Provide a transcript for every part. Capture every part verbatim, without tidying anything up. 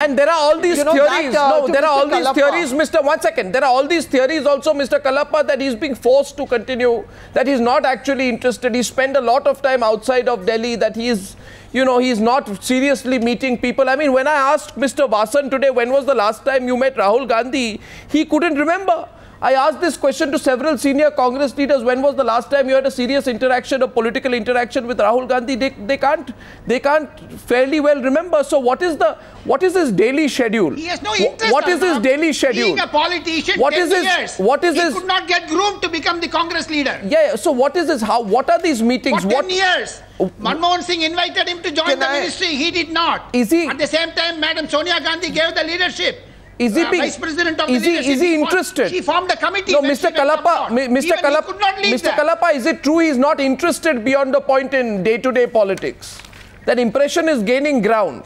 And there are all these you know, theories, that, uh, no, there Mister are all Kalappa. these theories, Mister One second, there are all these theories also, Mister Kalappa, that he's being forced to continue, that he's not actually interested, he spent a lot of time outside of Delhi, that he is, you know, he's not seriously meeting people. I mean, when I asked Mister Vasan today, when was the last time you met Rahul Gandhi, he couldn't remember. I asked this question to several senior Congress leaders, when was the last time you had a serious interaction, a political interaction with Rahul Gandhi? They, they can't, they can't fairly well remember. So what is the, what is his daily schedule? He has no interest. What is his daily schedule? Being a politician, what is his, what is his, he could not get groomed to become the Congress leader. Yeah, so what is his, how, what are these meetings? For ten years. Manmohan Singh invited him to join the ministry. He did not. Is he? At the same time, Madam Sonia Gandhi gave the leadership. Is he, uh, being, Vice President of is he, is he interested? She formed a committee. No, Mister Kalappa, Mister Kalappa, Mister Kalappa, is it true he's not interested beyond the point in day-to-day -day politics? That impression is gaining ground.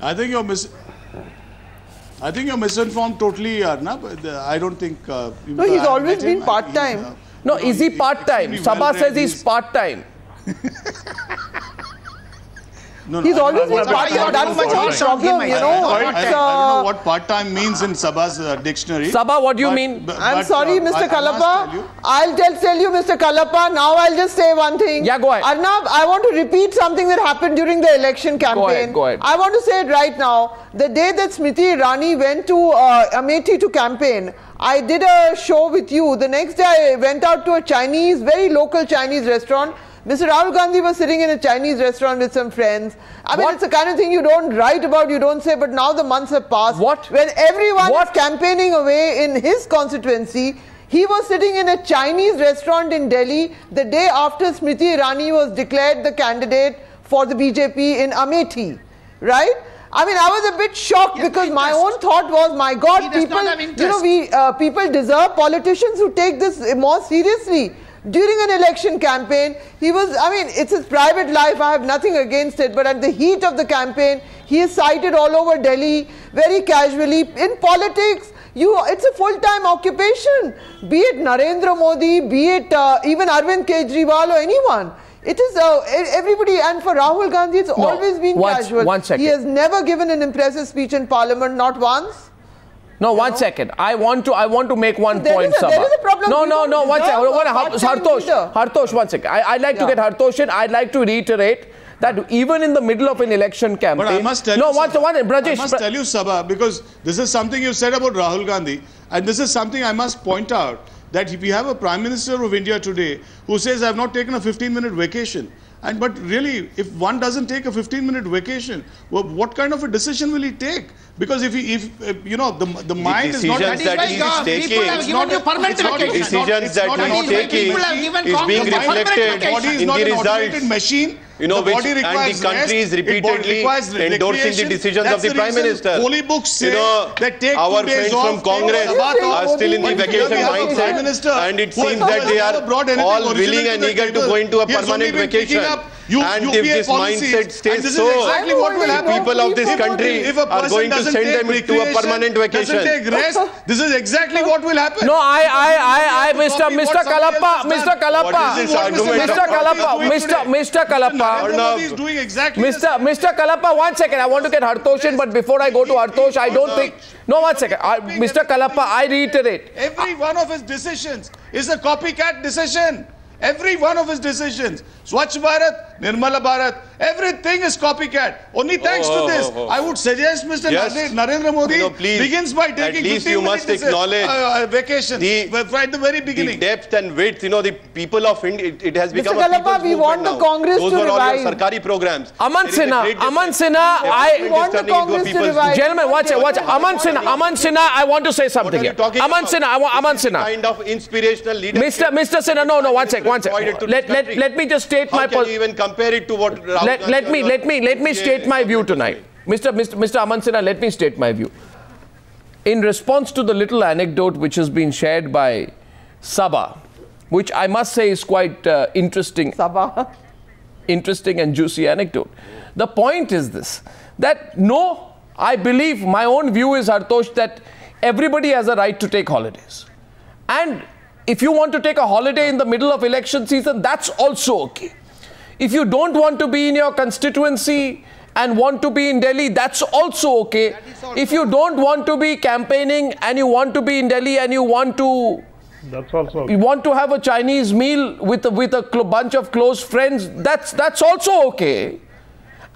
I think you're mis. I think you're misinformed totally, Arnab. I don't think. Uh, no, he's always been part-time. Uh, no, is he part-time? Sabha well says he's part-time. No, no, he's always been part-time. That much of a problem, you know. I, I, I, I don't know what part-time means in Sabha's uh, dictionary. Sabha, what do you but, mean? But, I'm but, sorry, uh, Mister Kalappa. I'll tell, tell you, Mister Kalappa. Now I'll just say one thing. Yeah, go ahead. Arnab, I want to repeat something that happened during the election campaign. Go ahead, go ahead. I want to say it right now. The day that Smriti Rani went to uh, Amethi to campaign, I did a show with you. The next day I went out to a Chinese, very local Chinese restaurant. Mister Rahul Gandhi was sitting in a Chinese restaurant with some friends. I mean, what? It's the kind of thing you don't write about, you don't say, but now the months have passed. What? When everyone what? is campaigning away in his constituency, he was sitting in a Chinese restaurant in Delhi the day after Smriti Irani was declared the candidate for the B J P in Amethi, right? I mean, I was a bit shocked because my own thought was, my God, people, you know, we uh, people deserve politicians who take this more seriously. During an election campaign, he was, I mean, it's his private life, I have nothing against it, but at the heat of the campaign, he is cited all over Delhi, very casually. In politics, you, it's a full-time occupation, be it Narendra Modi, be it uh, even Arvind Kejriwal or anyone. It is uh, everybody, and for Rahul Gandhi, it's no, always been one, casual. One second. He has never given an impressive speech in Parliament, not once. No, you one know? second. I want to. I want to make one there point. Is a, there is a problem. No, no, no. One second. Hartosh, Hartosh. One second. I, I like yeah. to get Hartosh in. I'd like to reiterate that even in the middle of an election campaign. But I must tell no, you. No, one, one, Brajesh. I must tell you, Sabha, because this is something you said about Rahul Gandhi, and this is something I must point out, that we have a Prime Minister of India today who says I have not taken a fifteen minute vacation. And but really, if one doesn't take a fifteen minute vacation, well, what kind of a decision will he take? Because if he, if, if you know, the the mind is not that is why God, taking, people have given you permanent vacation. The decisions that he's taking is being reflected in the results. Machine. You know, which, and the country is repeatedly endorsing the decisions of the Prime Minister. Holy books say that take our friends from Congress are still in the vacation mindset, and it seems that they are all willing and eager to go into a permanent vacation. You, and if this mindset stays so, exactly what will happen. People of this country are going to send them into a permanent vacation. Take rest, this is exactly what will happen. No, I, I, I, I, Mister Mister Kalappa, Mister Kalappa, Mister Kalappa, Mister Mister Kalappa, doing exactly. Mister Mister Kalappa, one second. I want to get Hartosh in, but before I go to Hartosh, I don't think. No, one second. Mister Kalappa, I reiterate. Every one of his decisions is a copycat decision. Every one of his decisions, Swachh Bharat, Nirmala Bharat, everything is copycat. Only thanks oh, to this, oh, oh. I would suggest Mister Yes. Narendra Modi no, begins by taking At least you must acknowledge a, a vacation the, right at the very beginning. The depth and width, you know, the people of India, it, it has become Mister a Kalappa, we want now. the Congress Those to revive. Those are all your Sarkari programs. Aman Sinha, Aman Sinha, I want the Congress to revive. Gentlemen, watch it, watch it. Aman Sinha, Aman Sinha, I want to say something here. Aman Sinha, I want Aman Sinha. Kind of inspirational leader. Mister Mister Sinha, no, no, one second. Let, let, let me just state How my position. even compare it to what Rahul let, let me let me let me state my view tonight, Mr. Mr. Mr. Aman Sinha. Let me state my view in response to the little anecdote which has been shared by Sabha, which I must say is quite uh, interesting. Sabha, interesting and juicy anecdote. The point is this: that no, I believe my own view is, Hartosh, that everybody has a right to take holidays, and if you want to take a holiday in the middle of election season, that's also okay. If you don't want to be in your constituency and want to be in Delhi, that's also okay. That is also if you don't want to be campaigning and you want to be in Delhi and you want to that's also you want to have a Chinese meal with a, with a bunch of close friends, that's that's also okay.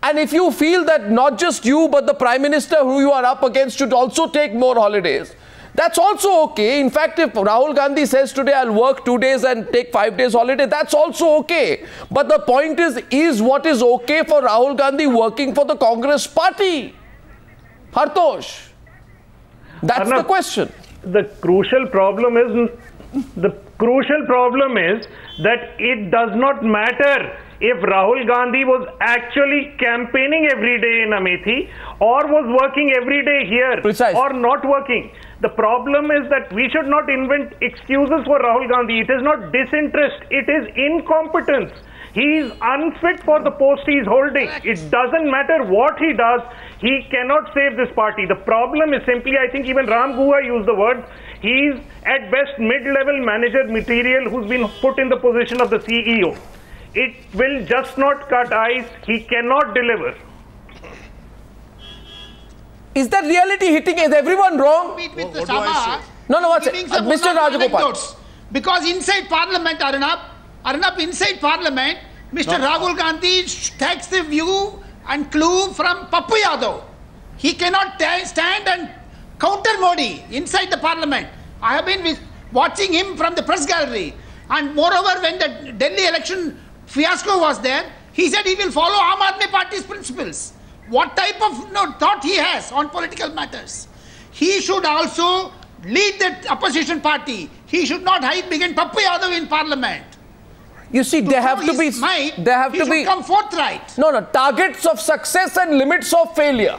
And if you feel that not just you but the Prime Minister who you are up against should also take more holidays, that's also okay. In fact, if Rahul Gandhi says today I'll work two days and take five days holiday, that's also okay. But the point is, is what is okay for Rahul Gandhi working for the Congress party? Hartosh, that's Arnab, the question. The crucial problem is, the crucial problem is that it does not matter if Rahul Gandhi was actually campaigning every day in Amethi or was working every day here Precise. or not working. The problem is that we should not invent excuses for Rahul Gandhi. It is not disinterest, it is incompetence. He is unfit for the post he is holding. It doesn't matter what he does, he cannot save this party. The problem is simply, I think even Ram Guha used the word, he is at best mid-level manager material who's been put in the position of the C E O. It will just not cut ice, he cannot deliver. Is that reality hitting? Is everyone wrong? With what, the what Sama, no, no, what's it? Uh, Mister Rajagopal. Because inside Parliament, Arnab, Arnab, inside Parliament, Mister No. Rahul Gandhi takes the view and clue from Pappu Yadav. He cannot stand and counter Modi inside the Parliament. I have been with, watching him from the press gallery. And moreover, when the Delhi election fiasco was there, he said he will follow Aam Aadmi party's principles. What type of no, thought he has on political matters? He should also lead the opposition party. He should not hide behind Pappu Yadav in Parliament. You see, to they have to be. Might, they have to be. Come forthright. No, no. Targets of success and limits of failure.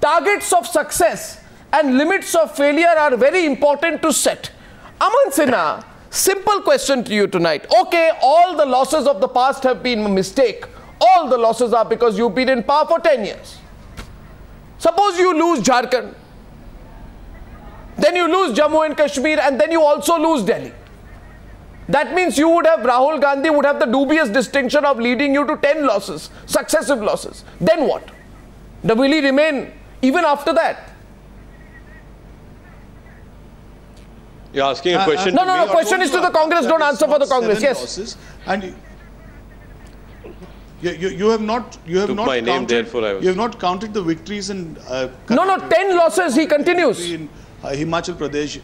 Targets of success and limits of failure are very important to set. Aman Sinha. Simple question to you tonight. Okay, all the losses of the past have been a mistake. All the losses are because you've been in power for ten years. Suppose you lose Jharkhand, then you lose Jammu and Kashmir, and then you also lose Delhi. That means you would have, Rahul Gandhi would have the dubious distinction of leading you to ten losses, successive losses. Then what? Will he remain even after that? You're asking a question uh, uh, to No, no, the question is to the Congress. Don't answer for the Congress. Yes. Losses. And you, you, you have not, you have Took not my counted. Name, therefore I was you have not counted the victories in. Uh, no, no, ten losses. He continues. In uh, Himachal Pradesh.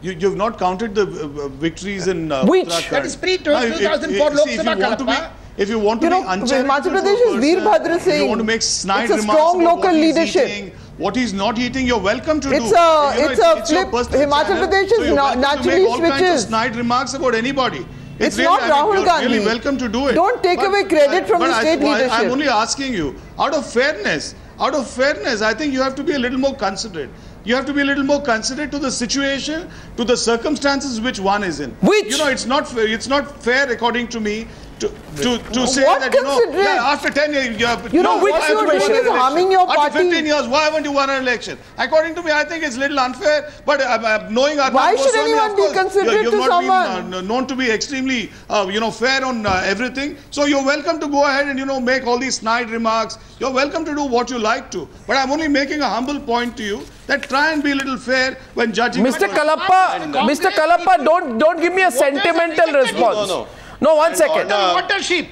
You, you have not counted the uh, victories in. Uh, Which? That is pre two thousand four Lok Sabha Kalpa. If you want to you be uncharitable, Himachal Pradesh is Veer Bahadur Singh. You want to make snide remarks. It's a strong local leadership. Eating, what he's not eating, you're welcome to it's do. A, you know, it's, it's a flip. Himachal channel, Pradesh is so na naturally switches. All kinds of snide remarks about anybody. It's, it's really, not I mean, Rahul you're Gandhi. Really welcome to do it. Don't take but, away credit I, from the I, state I, leadership. I'm only asking you, out of fairness, out of fairness, I think you have to be a little more considerate. You have to be a little more considerate to the situation, to the circumstances which one is in. Which? You know, it's not fair, it's not fair according to me to, to, to say what that, you know, yeah, after ten years, you have... You know, no, which you're doing is harming your party. After fifteen years, why haven't you won an election? According to me, I think it's a little unfair, but uh, uh, knowing... Arnab why Goswami, should anyone course, be considerate to someone? You've not been uh, known to be extremely, uh, you know, fair on uh, everything. So you're welcome to go ahead and, you know, make all these snide remarks. You're welcome to do what you like to. But I'm only making a humble point to you that try and be a little fair when judging... Mister Kalappa, Mister Kalappa, don't, don't give me a sentimental response. No, no. No, one and second. On, uh, you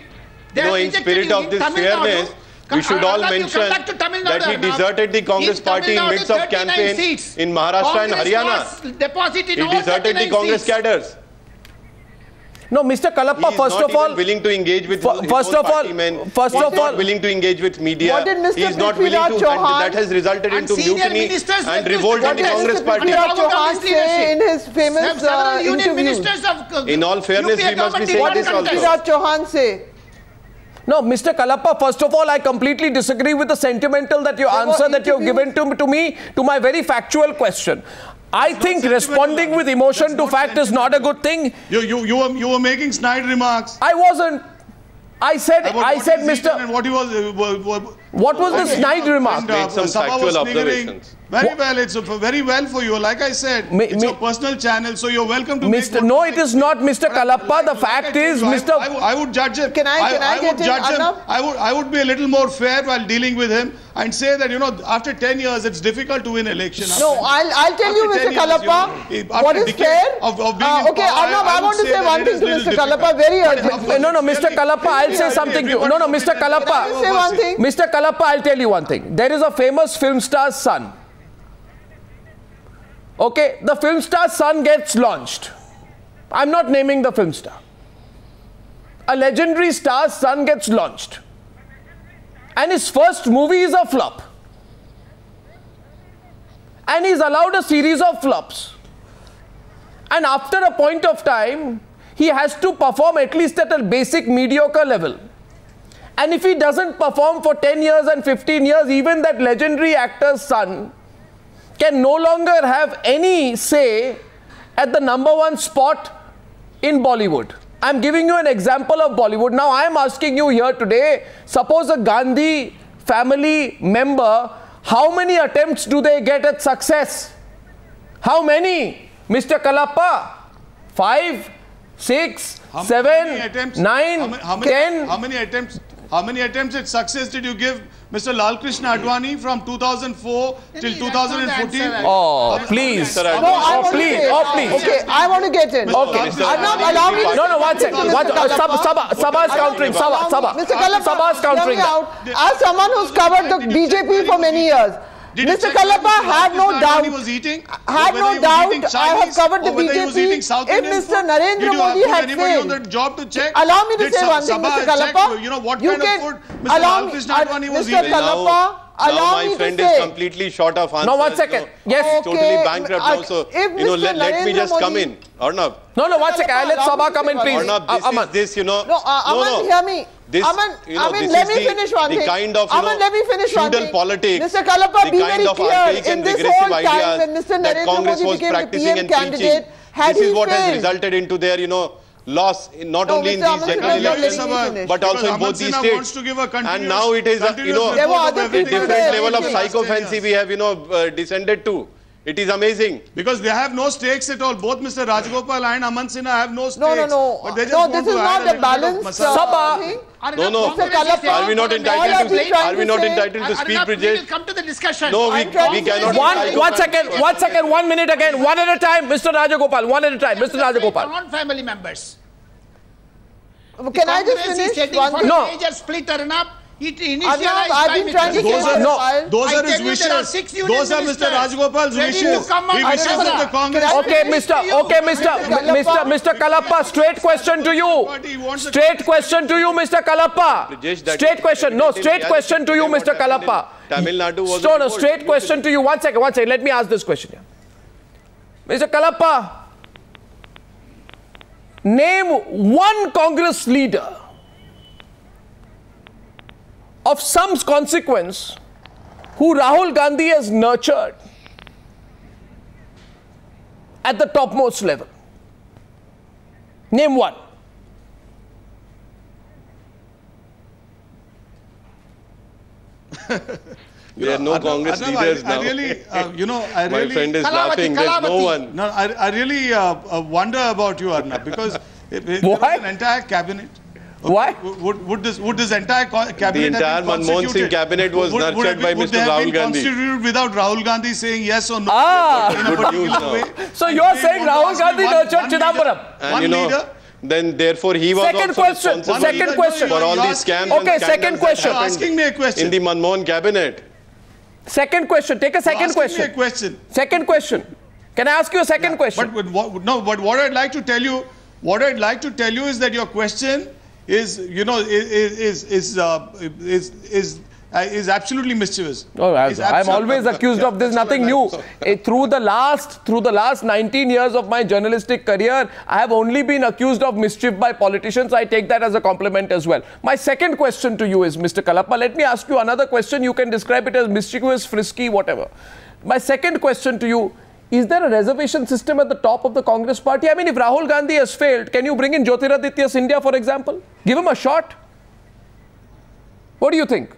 know, in spirit of this Tamil fairness, Nadu. We should all mention that he deserted the Congress party in midst of campaign seats. In Maharashtra Congress and Haryana. He deserted the Congress seats. Cadres. No, Mister Kalappa, first of all, willing to engage with first, first of all, men. first of all, willing to engage with media. What did Mister He is not willing to, and that has resulted into mutiny and revolt in the Congress party. In his famous uh, interview, in all fairness, we must be saying this also. What did Veer Chauhan say? No, Mister Kalappa, first of all, I completely disagree with the sentimental that your answer that you have given to to me to my very factual question. I That's think responding with emotion That's to fact is not a good thing. You, you, you, were, you were making snide remarks. I wasn't. I said, About I said, Mister... And what he was, uh, What was the snide remark? Made some factual observations. Very well, it's a, very well for you. Like I said, mi, it's mi, your personal channel, so you're welcome to Mister Make no, it is not, Mister Kalappa. Like, the fact like is, Mister I, I, I would judge him. Can I? Can I, I, I get would in, judge Arnab? him. I would. I would be a little more fair while dealing with him and say that you know, after ten years, it's difficult to win election. No, after, I'll. I'll tell you, Mister Kalappa. Years, you know, what is fair? Of, of uh, okay, power, Arnab. I, I, I want to say one thing to Mister Kalappa. Very urgently. No, no, Mister Kalappa. I'll say something to you. No, no, Mister Kalappa. Say one thing, Mister Kalappa. I'll tell you one thing. There is a famous film star's son. Okay, the film star's son gets launched. I'm not naming the film star. A legendary star's son gets launched. And his first movie is a flop. And he's allowed a series of flops. And after a point of time, he has to perform at least at a basic mediocre level. And if he doesn't perform for ten years and fifteen years, even that legendary actor's son can no longer have any say at the number one spot in Bollywood. I'm giving you an example of Bollywood. Now I'm asking you here today, suppose a Gandhi family member, how many attempts do they get at success? How many? Mister Kalappa? Five, six, how seven, attempts, nine, how many, how many, ten. How many attempts? How many attempts at success did you give Mister Lal Krishna Advani from two thousand four till two thousand fourteen? Oh, please. No, oh, please. Oh, please. Okay, I want to get in. Okay. Arnab, allow me to... No, no, one second. Sabha's countering. Sabha, Sabha. Mister Kalappa, let me out. As someone who's covered the B J P for many years, Mister Kalappa had no doubt. Had no doubt I have covered the B J P. If Mister Narendra Modi had failed, allow me to say one thing, Mister Kalappa. You know what kind of food Mister Advani was eating. Mister Kalappa, allow me to say. Now my friend is completely short of answers. No, one second. Yes, totally bankrupt also. You know, let me just come in, Arnab. No, no, one second. I'll let Sabha come in, please. Arnab, this is this, you know. No, Aman, hear me. This, Aman, you know, Aman, let me the, finish one thing. Kind of, Aman, know, let me finish one thing. Politics, Mister Kalappa, be very clear. In this whole time, when Mister Narendra Modi became the P M candidate, had this is what failed. has resulted into their, you know, loss in, not no, only Mister in these general elections, but also Aman in both these states. And now it is, you know, a different level of psychophancy we have, you know, descended to. It is amazing. Because they have no stakes at all. Both Mister Rajagopal and Aman Sinha have no stakes. No, no, no. But they just no, this is not a balanced uh, Sabha. Arnab, no, no. Kalappa, are we not entitled to? Are, are we not entitled to speak, Bridget? Come to the discussion. No, we, we cannot. One, one second, one second, one minute again, one at a time, Mister Rajagopal, one at a time, Mister Rajagopal. Non-family members. Can I just finish one? No. Major split, Arnab. It Arnab, I've been trying to those are, no, those are his wishes. Those are Mister Rajagopal's wishes. He wishes that the Congress... Okay, Mister Okay, Mister Mister Mister Kalappa, straight question to you. Straight question to you, Mr. Kalappa. Straight question. No, straight question to you, Mister Kalappa. Tamil Nadu was... No, no, straight question to you. One second, one second. Let me ask this question here. Mister Kalappa, name one Congress leader of some consequence who Rahul Gandhi has nurtured at the topmost level. Name one. There are no Arnab, Congress Arnab, leaders I, now. I really, uh, you know, I really, my friend is Kalavati, laughing. There's no one. No, I, I really uh, uh, wonder about you, Arnab, because it, it was an entire cabinet. Okay. Why? Would, would, this, would this entire cabinet The entire Manmohan Singh cabinet was would, nurtured would, would, by would Mister Rahul Gandhi. Would they have been constituted without Rahul Gandhi saying yes or no? Ah! In a particular way. So you are saying Rahul Gandhi nurtured Chidambaram. One leader. Then, therefore, he was second also question. responsible second question. for all these scams okay, and second question. You're asking me a question. In the Manmohan cabinet. Second question. Take a second question. Me a question. Second question. Can I ask you a second yeah, question? But, what, no, but what I'd like to tell you, what I'd like to tell you is that your question is you know is is is uh, is is, uh, is absolutely mischievous. Oh, I'm, I'm always accused yeah, of this. Nothing new. It, through the last through the last nineteen years of my journalistic career, I have only been accused of mischief by politicians. I take that as a compliment as well. My second question to you is, Mister Kalappa, let me ask you another question. You can describe it as mischievous, frisky, whatever. My second question to you. Is there a reservation system at the top of the Congress party? I mean, if Rahul Gandhi has failed, can you bring in Jyotiraditya Sindhya, for example? Give him a shot. What do you think?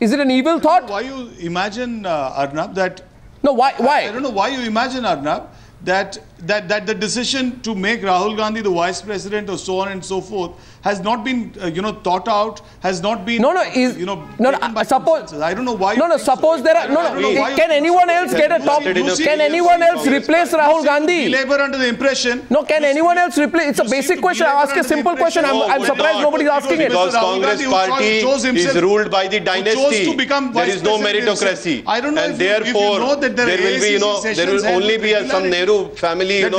Is it an evil thought? Why you imagine, uh, Arnab, that... No, why? Why? I, I don't know why you imagine, Arnab, that, that, that the decision to make Rahul Gandhi the vice president or so on and so forth has not been, uh, you know, thought out, has not been... No, no, is, you know... No, no, suppose... I don't know why... No, no, suppose so. there are... No, no, no can anyone else get a top... Can anyone else replace Rahul Gandhi? Labour under the impression... No, can anyone else replace... It's a basic question. I ask a simple question. I'm, I'm surprised nobody's asking it. Because Congress party is ruled by the dynasty. There is no meritocracy. I don't know if you know that there are A I C C sessions... There will only be some Nehru family, you know,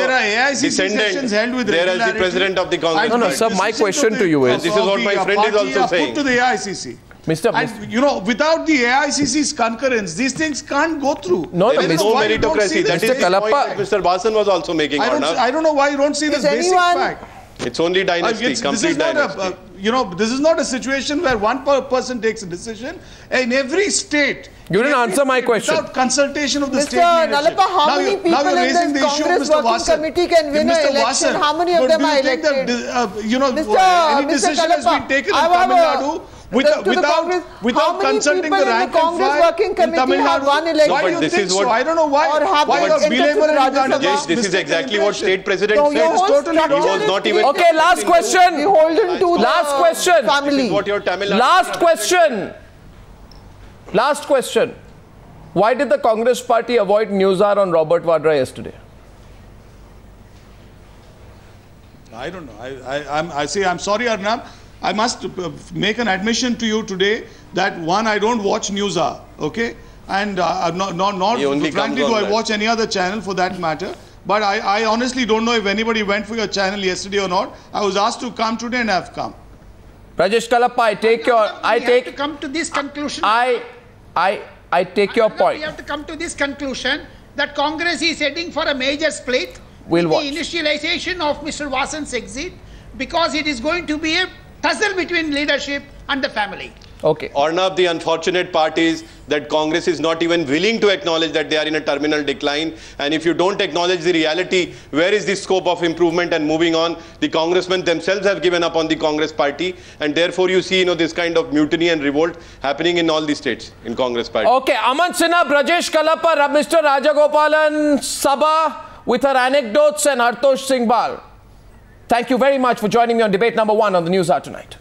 descendants. There is the president of the Congress. No, no, sir, my question to you is, this is what my friend is also saying, to the A I C C. Mister And, you know, without the A I C C's concurrence, these things can't go through. No, there is no meritocracy. That is the point that Mister Basan was also making. I don't, I don't know why you don't see this basic fact. It's only dynasty, uh, it's, complete this is not dynasty. A, uh, you know, this is not a situation where one per person takes a decision. In every state... You didn't answer my question. Without consultation of the Mister state leadership. Nalapa, how now many people in the Congress Working Vasan. Committee can win an election? Vasan, how many of them are elected? That, uh, you know, Mister Uh, any Mister decision Kalapa, has been taken in Tamil Nadu without, without, without consulting the rank the and file Working Committee in Tamil Nadu? One election? Why do you think so? I don't know why. Why are Rajasthan? Yes, this is exactly what state president said. It is totally not. He was not even... Okay, last question. Last question. Family. Last question. Last question. Why did the Congress party avoid Newshour on Robert Wadra yesterday? I don't know. I, I, I'm, I say I'm sorry, Arnab. I must make an admission to you today that, one, I don't watch Newshour, okay? And uh, not, not, not frankly do I that. watch any other channel for that matter. But I, I honestly don't know if anybody went for your channel yesterday or not. I was asked to come today and I have come. Rajesh Kalapa, I take your... I take... to come to this conclusion. I... I, I take your point. We have to come to this conclusion that Congress is heading for a major split. We'll watch. The initialization of Mister Vasan's exit, because it is going to be a tussle between leadership and the family. Okay. Arnab, the unfortunate part is that Congress is not even willing to acknowledge that they are in a terminal decline. And if you don't acknowledge the reality, where is the scope of improvement and moving on? The congressmen themselves have given up on the Congress party. And therefore, you see, you know, this kind of mutiny and revolt happening in all the states in Congress party. Okay. Aman Sinha, Brajesh Kalapa, Mister Rajagopalan Sabha with her anecdotes and Hartosh Singhbal. Thank you very much for joining me on debate number one on the Newshour tonight.